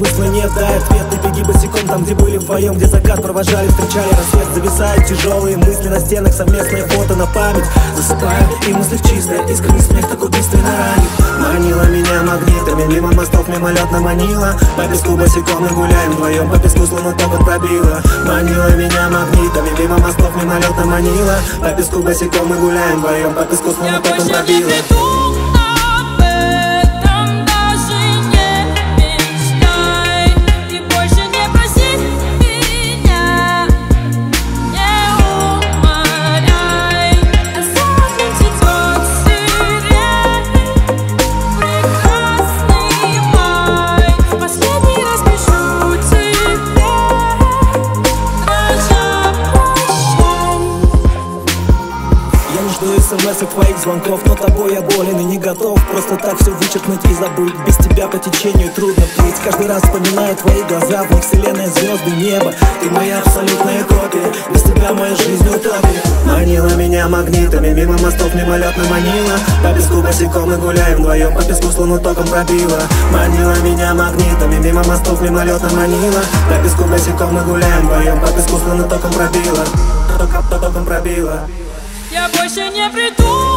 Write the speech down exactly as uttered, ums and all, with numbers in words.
смысла нет, дай ответ, ты беги босиком там, где были вдвоем, где закат провожали, встречали рассвет. Зависают тяжелые мысли на стенах, совместные фото на память. Засыпаю, и мысли чистые, искренний смех так убийственно ранит. Манила меня магнитами, мимо мостов мимолетно манила. По песку босиком мы гуляем вдвоем, по песку словно током пробила. Манила меня магнитами, мимо мостов мимолетно манила. По песку босиком мы гуляем вдвоем, по песку словно током пробила. СМС и твоих звонков, но тобой я болен и не готов просто так все вычеркнуть и забыть. Без тебя по течению трудно плыть. Каждый раз вспоминаю твои глаза, в них вселенная, звезды, небо. Ты моя абсолютная копия, без тебя моя жизнь утопия. Манила меня магнитами, мимо мостов мимолетно манила. По песку босиком мы гуляем вдвоем, по песку словно током пробила. Манила меня магнитами, мимо мостов мимолетно манила. По песку босиком мы гуляем вдвоем, по песку словно током пробила. Током, током пробила. Я больше не приду.